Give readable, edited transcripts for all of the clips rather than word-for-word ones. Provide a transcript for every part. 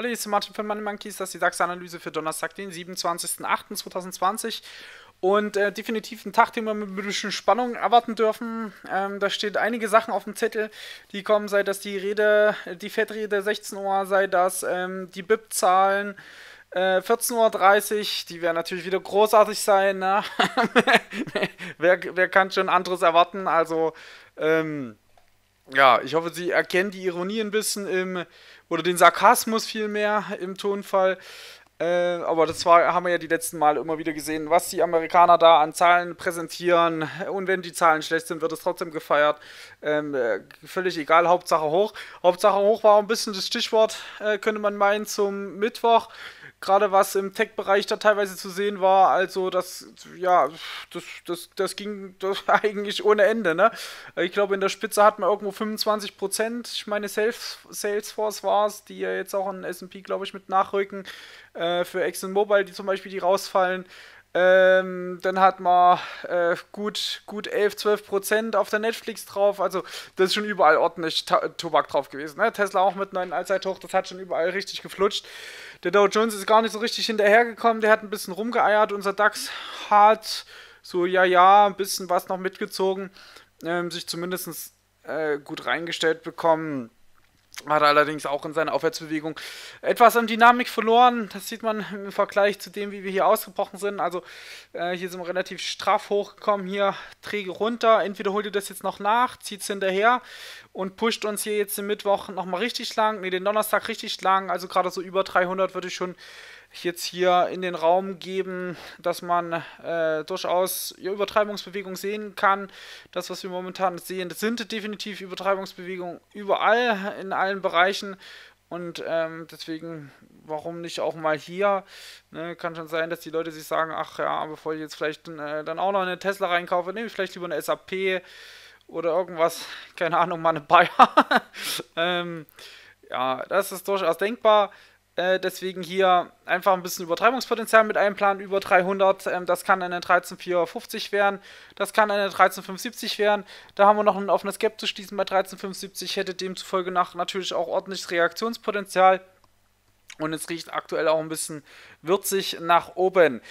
Hallo, hier ist Martin von Money Monkeys, das ist die DAX-Analyse für Donnerstag, den 27.08.2020 und definitiv ein Tag, den wir mit ein bisschen Spannung erwarten dürfen. Da steht einige Sachen auf dem Zettel, die kommen, sei das die FED-Rede 16 Uhr, sei das die BIP-Zahlen 14.30 Uhr, die werden natürlich wieder großartig sein, ne? wer kann schon anderes erwarten, also ja, ich hoffe, Sie erkennen die Ironie ein bisschen oder den Sarkasmus vielmehr im Tonfall. Aber das haben wir ja die letzten Male immer wieder gesehen, was die Amerikaner da an Zahlen präsentieren. Und wenn die Zahlen schlecht sind, wird es trotzdem gefeiert. Völlig egal, Hauptsache hoch. Hauptsache hoch war ein bisschen das Stichwort, könnte man meinen, zum Mittwoch. Gerade was im Tech-Bereich da teilweise zu sehen war, also das ging eigentlich ohne Ende, ne? Ich glaube, in der Spitze hatten wir irgendwo 25%. Ich meine, Salesforce war es, die ja jetzt auch in S&P, glaube ich, mit nachrücken. Für ExxonMobil, die zum Beispiel, die rausfallen. Dann hat man gut 11-12% auf der Netflix drauf, also das ist schon überall ordentlich Tobak drauf gewesen, ne? Tesla auch mit einem neuen Allzeithoch, das hat schon überall richtig geflutscht. Der Dow Jones ist gar nicht so richtig hinterhergekommen, der hat ein bisschen rumgeeiert, unser DAX hat so ein bisschen was noch mitgezogen, sich zumindest gut reingestellt bekommen. Hat allerdings auch in seiner Aufwärtsbewegung etwas an Dynamik verloren. Das sieht man im Vergleich zu dem, wie wir hier ausgebrochen sind. Also hier sind wir relativ straff hochgekommen, hier träge runter. Entweder holt ihr das jetzt noch nach, zieht es hinterher und pusht uns hier jetzt den Mittwoch nochmal richtig lang, den Donnerstag richtig lang. Also gerade so über 300 würde ich schon jetzt hier in den Raum geben, dass man durchaus Übertreibungsbewegungen sehen kann. Das, was wir momentan sehen, das sind definitiv Übertreibungsbewegungen überall, in allen Bereichen. Und deswegen, warum nicht auch mal hier? Ne, kann schon sein, dass die Leute sich sagen, ach ja, bevor ich jetzt vielleicht dann auch noch eine Tesla reinkaufe, nehme ich vielleicht lieber eine SAP oder irgendwas, keine Ahnung, mal eine Bayer. Ja, das ist durchaus denkbar. Deswegen hier einfach ein bisschen Übertreibungspotenzial mit einem Plan über 300. Das kann eine 13,450 werden. Das kann eine 13,570 werden. Da haben wir noch ein offenes Gap zu schließen bei 13,570. Hätte demzufolge nach natürlich auch ordentliches Reaktionspotenzial. Und es riecht aktuell auch ein bisschen würzig nach oben.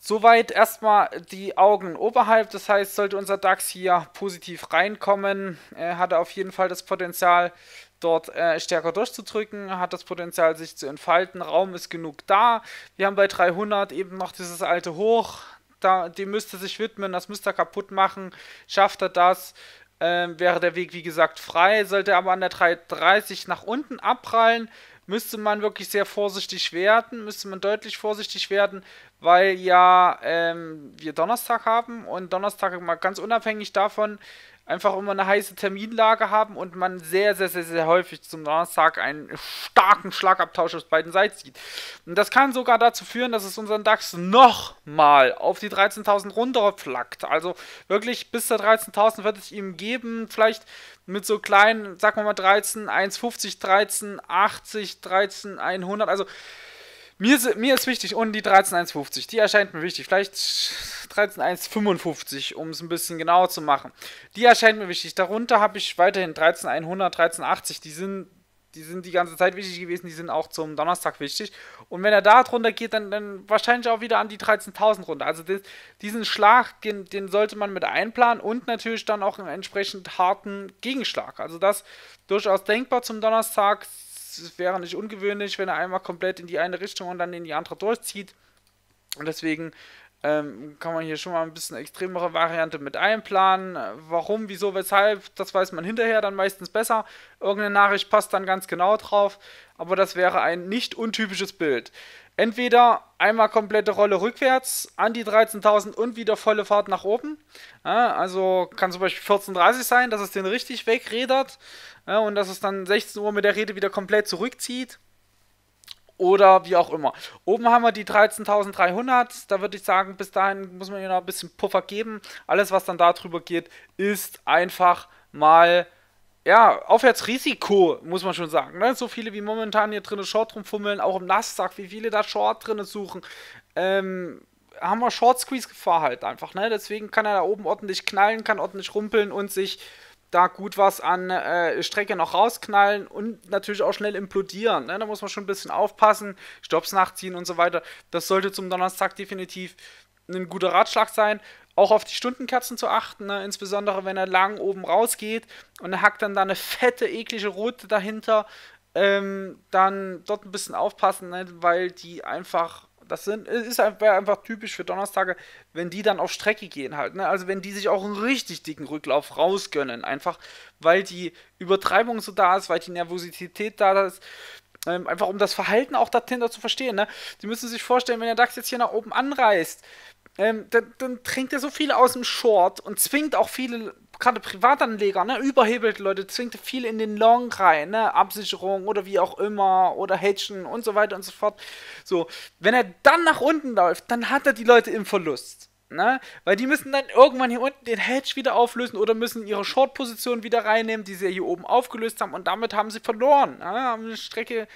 Soweit erstmal die Augen oberhalb. Das heißt, sollte unser DAX hier positiv reinkommen, hat er auf jeden Fall das Potenzial, dort stärker durchzudrücken, hat das Potenzial, sich zu entfalten. Raum ist genug da. Wir haben bei 300 eben noch dieses alte Hoch. Dem müsste sich widmen, das müsste er kaputt machen. Schafft er das, wäre der Weg, wie gesagt, frei. Sollte aber an der 330 nach unten abprallen, müsste man wirklich sehr vorsichtig werden, müsste man deutlich vorsichtig werden, weil ja wir Donnerstag haben und Donnerstag mal ganz unabhängig davon einfach immer eine heiße Terminlage haben und man sehr, sehr, sehr, sehr häufig zum Donnerstag einen starken Schlagabtausch aus beiden Seiten sieht. Und das kann sogar dazu führen, dass es unseren DAX nochmal auf die 13.000 runterflackt. Also wirklich bis zur 13.000 wird es ihm geben, vielleicht mit so kleinen, sagen wir mal 13, 1,50, 13, 80, 13, 100, also mir ist wichtig, und die 13,150, die erscheint mir wichtig, vielleicht 13,155, um es ein bisschen genauer zu machen. Die erscheint mir wichtig, darunter habe ich weiterhin 13,100, 13,80, die sind die ganze Zeit wichtig gewesen, die sind auch zum Donnerstag wichtig. Und wenn er da drunter geht, dann wahrscheinlich auch wieder an die 13.000 runter. Also diesen Schlag, den sollte man mit einplanen und natürlich dann auch einen entsprechend harten Gegenschlag. Also das durchaus denkbar zum Donnerstag. Es wäre nicht ungewöhnlich, wenn er einmal komplett in die eine Richtung und dann in die andere durchzieht. Und deswegen kann man hier schon mal ein bisschen extremere Variante mit einplanen. Warum, wieso, weshalb, das weiß man hinterher dann meistens besser. Irgendeine Nachricht passt dann ganz genau drauf. Aber das wäre ein nicht untypisches Bild. Entweder einmal komplette Rolle rückwärts an die 13.000 und wieder volle Fahrt nach oben. Ja, also kann zum Beispiel 14.30 sein, dass es den richtig wegrädert, ja, und dass es dann 16 Uhr mit der Rede wieder komplett zurückzieht. Oder wie auch immer. Oben haben wir die 13.300. Da würde ich sagen, bis dahin muss man hier noch ein bisschen Puffer geben. Alles, was dann darüber geht, ist einfach mal, ja, Aufwärtsrisiko, muss man schon sagen, ne? So viele wie momentan hier drinnen Short rumfummeln, auch im Nasdaq, wie viele da Short drinnen suchen, haben wir Short-Squeeze-Gefahr halt einfach, ne? Deswegen kann er da oben ordentlich knallen, kann ordentlich rumpeln und sich da gut was an Strecke noch rausknallen und natürlich auch schnell implodieren. Ne? Da muss man schon ein bisschen aufpassen, Stopps nachziehen und so weiter. Das sollte zum Donnerstag definitiv ein guter Ratschlag sein. Auch auf die Stundenkerzen zu achten, ne? Insbesondere wenn er lang oben rausgeht und er hackt dann da eine fette, eklige Rote dahinter, dann dort ein bisschen aufpassen, ne? Weil die einfach, wäre einfach typisch für Donnerstage, wenn die dann auf Strecke gehen halt, ne? Also wenn die sich auch einen richtig dicken Rücklauf rausgönnen, einfach weil die Übertreibung so da ist, weil die Nervosität da ist, einfach um das Verhalten auch dahinter zu verstehen, ne? Die müssen sich vorstellen, wenn der DAX jetzt hier nach oben anreißt, dann trinkt er so viele aus dem Short und zwingt auch viele, gerade Privatanleger, ne, überhebelte Leute, zwingt viele in den Long rein, ne, Absicherung oder wie auch immer oder Hedgen und so weiter und so fort. So, wenn er dann nach unten läuft, dann hat er die Leute im Verlust, ne, weil die müssen dann irgendwann hier unten den Hedge wieder auflösen oder müssen ihre Short-Position wieder reinnehmen, die sie hier oben aufgelöst haben und damit haben sie verloren, ne, haben eine Strecke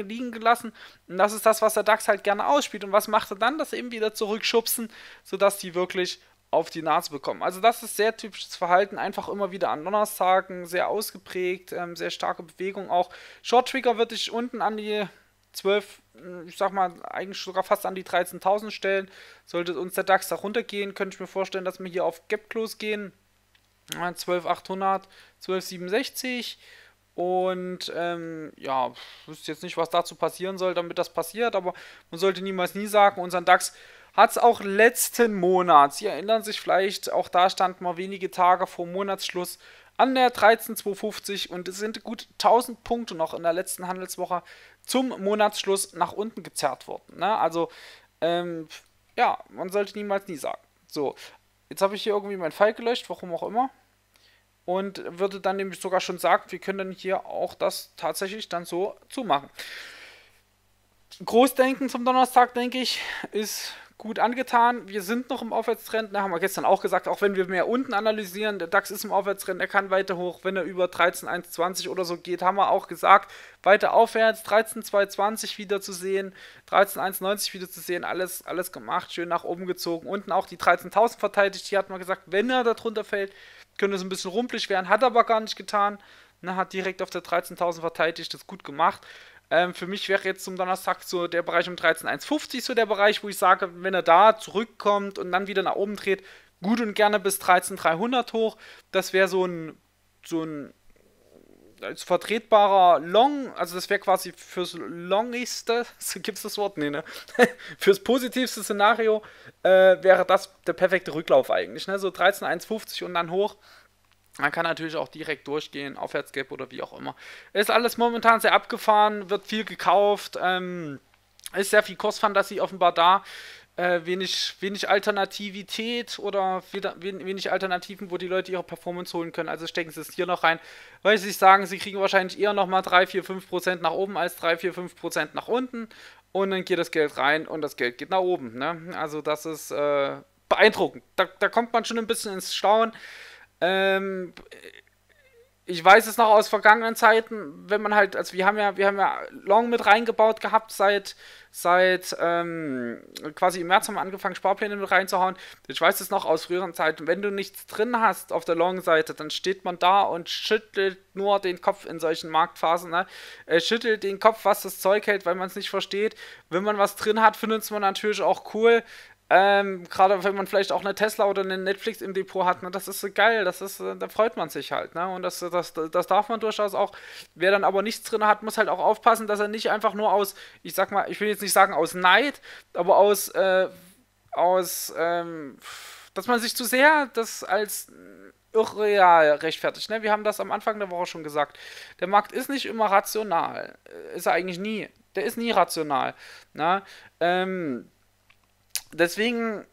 liegen gelassen. Und das ist das, was der DAX halt gerne ausspielt. Und was macht er dann? Das eben wieder zurückschubsen, sodass die wirklich auf die Nase bekommen. Also das ist sehr typisches Verhalten, einfach immer wieder an Donnerstagen, sehr ausgeprägt, sehr starke Bewegung auch. Short Trigger würde ich unten an die 12, ich sag mal, eigentlich sogar fast an die 13.000 stellen. Sollte uns der DAX da runtergehen, könnte ich mir vorstellen, dass wir hier auf Gap Close gehen. 12.800, 12.67. Und ja, ich wüsste jetzt nicht, was dazu passieren soll, damit das passiert, aber man sollte niemals nie sagen, unseren DAX hat es auch letzten Monat, Sie erinnern sich vielleicht, auch da standen mal wenige Tage vor Monatsschluss an der 13.250 und es sind gut 1000 Punkte noch in der letzten Handelswoche zum Monatsschluss nach unten gezerrt worden. Ne? Also, ja, man sollte niemals nie sagen. So, jetzt habe ich hier irgendwie meinen Pfeil gelöscht, warum auch immer. Und würde dann nämlich sogar schon sagen, wir können dann hier auch das tatsächlich dann so zumachen. Großdenken zum Donnerstag, denke ich, ist gut angetan. Wir sind noch im Aufwärtstrend, da haben wir gestern auch gesagt, auch wenn wir mehr unten analysieren, der DAX ist im Aufwärtstrend, er kann weiter hoch, wenn er über 13.120 oder so geht, haben wir auch gesagt, weiter aufwärts, 13.220 wieder zu sehen, 13.190 wieder zu sehen, alles gemacht, schön nach oben gezogen, unten auch die 13.000 verteidigt, hier hat man gesagt, wenn er da drunter fällt, könnte es ein bisschen rumpelig werden, hat er aber gar nicht getan, ne, hat direkt auf der 13.000 verteidigt, das gut gemacht. Für mich wäre jetzt zum Donnerstag so der Bereich um 13.150 so der Bereich, wo ich sage, wenn er da zurückkommt und dann wieder nach oben dreht, gut und gerne bis 13.300 hoch. Das wäre so ein als vertretbarer Long, also das wäre quasi fürs Longigste, gibt es das Wort? Nee, ne? Fürs positivste Szenario wäre das der perfekte Rücklauf eigentlich, ne? So 13.150 und dann hoch. Man kann natürlich auch direkt durchgehen, Aufwärtsgap oder wie auch immer. Ist alles momentan sehr abgefahren, wird viel gekauft, ist sehr viel Kursfantasie offenbar da, wenig Alternativität oder wenig Alternativen, wo die Leute ihre Performance holen können. Also stecken sie es hier noch rein, weil sie sich sagen, sie kriegen wahrscheinlich eher nochmal 3-5% nach oben als 3-5% nach unten. Und dann geht das Geld rein und das Geld geht nach oben. Ne? Also das ist beeindruckend. Da kommt man schon ein bisschen ins Staunen. Ich weiß es noch aus vergangenen Zeiten, wenn man halt, also wir haben ja Long mit reingebaut gehabt, seit quasi im März haben wir angefangen, Sparpläne mit reinzuhauen. Ich weiß es noch aus früheren Zeiten, wenn du nichts drin hast auf der Long-Seite, dann steht man da und schüttelt nur den Kopf in solchen Marktphasen, ne? Schüttelt den Kopf, was das Zeug hält, weil man es nicht versteht. Wenn man was drin hat, findet man natürlich auch cool. Gerade wenn man vielleicht auch eine Tesla oder eine Netflix im Depot hat, ne, das ist so geil, da freut man sich halt, ne? Und das darf man durchaus auch. Wer dann aber nichts drin hat, muss halt auch aufpassen, dass er nicht einfach nur aus, ich sag mal, ich will jetzt nicht sagen aus Neid, aber dass man sich zu sehr das als irreal rechtfertigt, ne? Wir haben das am Anfang der Woche schon gesagt. Der Markt ist nicht immer rational, ist er eigentlich nie. Der ist nie rational, ne? Deswegen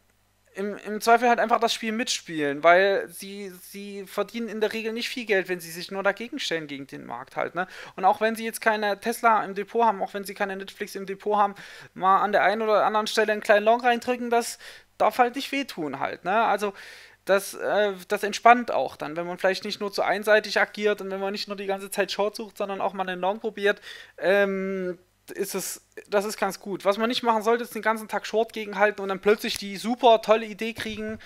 im Zweifel halt einfach das Spiel mitspielen, weil sie verdienen in der Regel nicht viel Geld, wenn sie sich nur dagegen stellen gegen den Markt halt, ne? Und auch wenn sie jetzt keine Tesla im Depot haben, auch wenn sie keine Netflix im Depot haben, mal an der einen oder anderen Stelle einen kleinen Long reindrücken, das darf halt nicht wehtun halt, ne? Also das entspannt auch dann, wenn man vielleicht nicht nur zu einseitig agiert und wenn man nicht nur die ganze Zeit Short sucht, sondern auch mal einen Long probiert, das ist ganz gut. Was man nicht machen sollte, ist den ganzen Tag Short gegenhalten und dann plötzlich die super tolle Idee kriegen,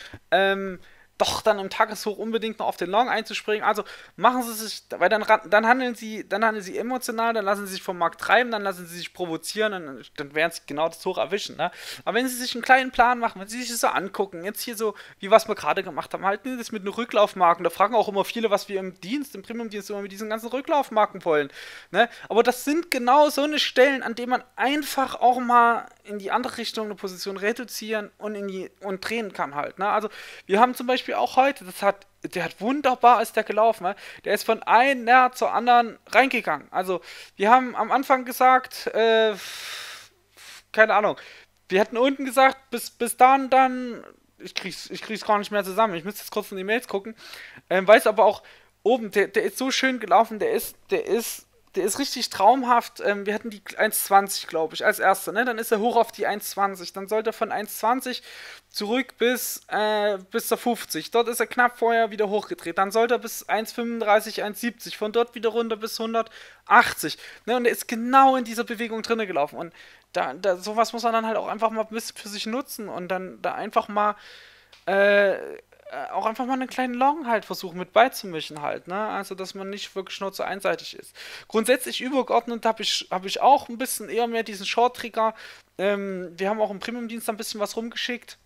doch dann im Tageshoch unbedingt noch auf den Long einzuspringen. Also machen Sie sich, weil dann handeln Sie emotional, dann lassen Sie sich vom Markt treiben, dann lassen Sie sich provozieren, dann werden Sie genau das Hoch erwischen. Ne? Aber wenn Sie sich einen kleinen Plan machen, wenn Sie sich das so angucken, jetzt hier so, wie was wir gerade gemacht haben, halten Sie das mit einer Rücklaufmarken. Da fragen auch immer viele, was wir im Premium-Dienst immer mit diesen ganzen Rücklaufmarken wollen. Ne? Aber das sind genau so eine Stellen, an denen man einfach auch mal in die andere Richtung eine Position reduzieren und drehen kann halt. Ne? Also wir haben zum Beispiel auch heute, der hat wunderbar, ist der gelaufen, ne? Der ist von einer zur anderen reingegangen. Also wir haben am Anfang gesagt, keine Ahnung, wir hatten unten gesagt, bis dann, ich krieg's gar nicht mehr zusammen, ich müsste jetzt kurz in die Mails gucken, weiß aber auch, oben, der ist so schön gelaufen, der ist richtig traumhaft. Wir hatten die 1,20, glaube ich, als erste. Ne? Dann ist er hoch auf die 1,20. Dann sollte er von 1,20 zurück bis zur 50. Dort ist er knapp vorher wieder hochgedreht. Dann sollte er bis 1,35, 1,70. Von dort wieder runter bis 180. Ne? Und er ist genau in dieser Bewegung drinne gelaufen. Und sowas muss man dann halt auch einfach mal ein bisschen für sich nutzen. Und dann da einfach mal einen kleinen Long halt versuchen mit beizumischen halt, ne? Also, dass man nicht wirklich nur zu einseitig ist. Grundsätzlich übergeordnet habe ich auch ein bisschen eher mehr diesen Short-Trigger. Wir haben auch im Premium-Dienst ein bisschen was rumgeschickt.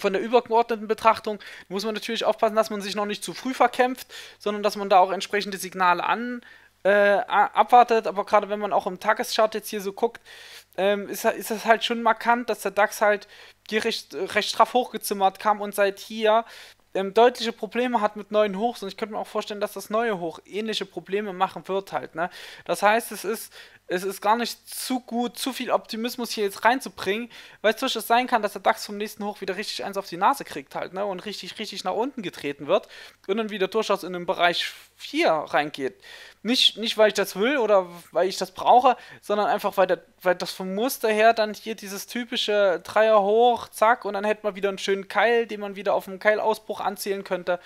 Von der übergeordneten Betrachtung muss man natürlich aufpassen, dass man sich noch nicht zu früh verkämpft, sondern dass man da auch entsprechende Signale abwartet. Aber gerade wenn man auch im Tageschart jetzt hier so guckt, ist das halt schon markant, dass der DAX halt hier recht straff hochgezimmert kam und seit hier deutliche Probleme hat mit neuen Hochs, und ich könnte mir auch vorstellen, dass das neue Hoch ähnliche Probleme machen wird halt, ne? Das heißt, es ist gar nicht zu viel Optimismus hier jetzt reinzubringen, weil es durchaus sein kann, dass der DAX vom nächsten Hoch wieder richtig eins auf die Nase kriegt halt, ne? Und richtig nach unten getreten wird und dann wieder durchaus in den Bereich 4 reingeht. Nicht, weil ich das will oder weil ich das brauche, sondern einfach, weil das vom Muster her dann hier dieses typische Dreier hoch, zack, und dann hätte man wieder einen schönen Keil, den man wieder auf einen Keilausbruch anzielen könnte.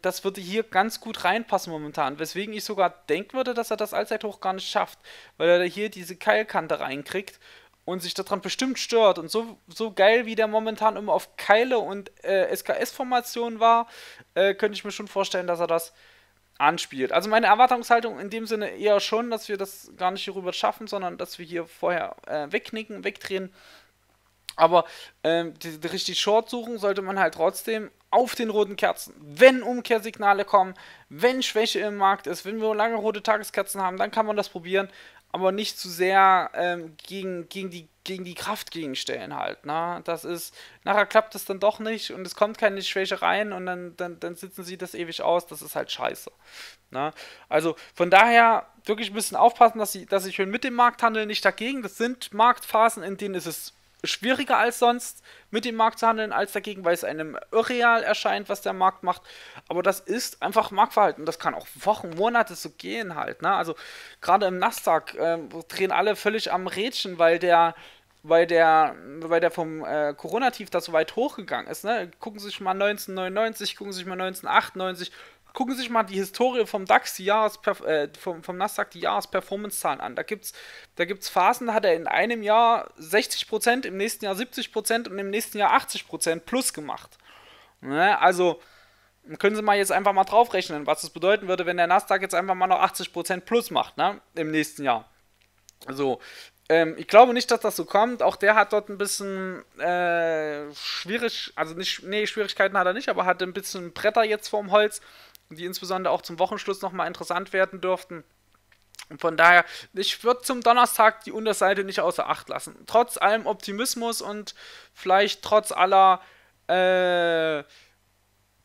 Das würde hier ganz gut reinpassen momentan, weswegen ich sogar denken würde, dass er das Allzeithoch gar nicht schafft, weil er hier diese Keilkante reinkriegt und sich daran bestimmt stört. Und so geil, wie der momentan immer auf Keile und SKS-Formationen war, könnte ich mir schon vorstellen, dass er das anspielt. Also meine Erwartungshaltung in dem Sinne eher schon, dass wir das gar nicht hierüber schaffen, sondern dass wir hier vorher wegknicken, wegdrehen. Aber die richtig Short suchen sollte man halt trotzdem auf den roten Kerzen. Wenn Umkehrsignale kommen, wenn Schwäche im Markt ist, wenn wir lange rote Tageskerzen haben, dann kann man das probieren, aber nicht zu sehr gegen die Kraft gegenstellen halt, ne? Das ist, nachher klappt das dann doch nicht und es kommt keine Schwäche rein und dann sitzen sie das ewig aus, das ist halt scheiße, ne? Also von daher wirklich ein bisschen aufpassen, dass sie schön mit dem Markt handeln, nicht dagegen. Das sind Marktphasen, in denen ist es schwieriger als sonst mit dem Markt zu handeln als dagegen, weil es einem irreal erscheint, was der Markt macht, aber das ist einfach Marktverhalten, das kann auch Wochen, Monate so gehen halt, ne? Also gerade im Nasdaq drehen alle völlig am Rädchen, weil der vom Corona-Tief da so weit hochgegangen ist, ne? Gucken Sie sich mal 1999, gucken Sie sich mal 1998, gucken Sie sich mal die Historie vom DAX, vom Nasdaq, die Jahresperformance-Zahlen an. Da gibt's Phasen, da hat er in einem Jahr 60%, im nächsten Jahr 70% und im nächsten Jahr 80% plus gemacht. Ne? Also können Sie mal jetzt einfach mal draufrechnen, was das bedeuten würde, wenn der Nasdaq jetzt einfach mal noch 80% plus macht, ne? Im nächsten Jahr. Also ich glaube nicht, dass das so kommt. Auch der hat dort ein bisschen Schwierigkeiten hat er nicht, aber hat ein bisschen Bretter jetzt vorm Holz, die insbesondere auch zum Wochenschluss nochmal interessant werden dürften. Und von daher, ich würde zum Donnerstag die Unterseite nicht außer Acht lassen. Trotz allem Optimismus und vielleicht trotz aller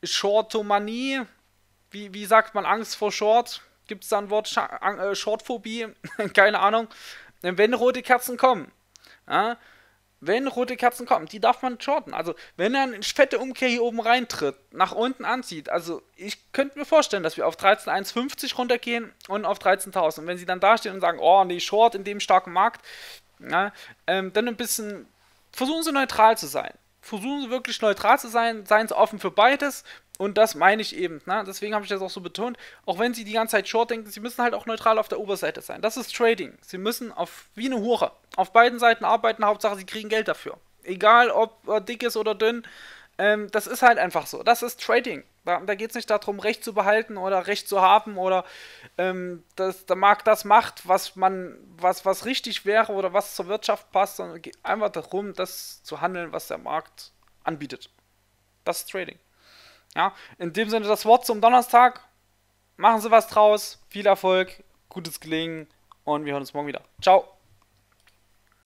Shortomanie, wie sagt man, Angst vor Short? Gibt es da ein Wort, Shortphobie? Keine Ahnung. Wenn rote Kerzen kommen, ja, die darf man shorten. Also, wenn er eine fette Umkehr hier oben reintritt, nach unten anzieht, also ich könnte mir vorstellen, dass wir auf 13.150 runtergehen und auf 13.000. Und wenn sie dann dastehen und sagen, oh nee, short in dem starken Markt, ja, dann ein bisschen, versuchen sie neutral zu sein. Versuchen sie wirklich neutral zu sein, seien sie offen für beides. Und das meine ich eben, ne? Deswegen habe ich das auch so betont, auch wenn sie die ganze Zeit short denken, sie müssen halt auch neutral auf der Oberseite sein. Das ist Trading. Sie müssen wie eine Hure auf beiden Seiten arbeiten, Hauptsache sie kriegen Geld dafür. Egal ob dick ist oder dünn, Das ist halt einfach so. Das ist Trading. Da geht es nicht darum, Recht zu behalten oder Recht zu haben oder der Markt das macht, was richtig wäre oder was zur Wirtschaft passt, sondern geht einfach darum, das zu handeln, was der Markt anbietet. Das ist Trading. Ja, in dem Sinne das Wort zum Donnerstag. Machen Sie was draus. Viel Erfolg, gutes Gelingen und wir hören uns morgen wieder. Ciao.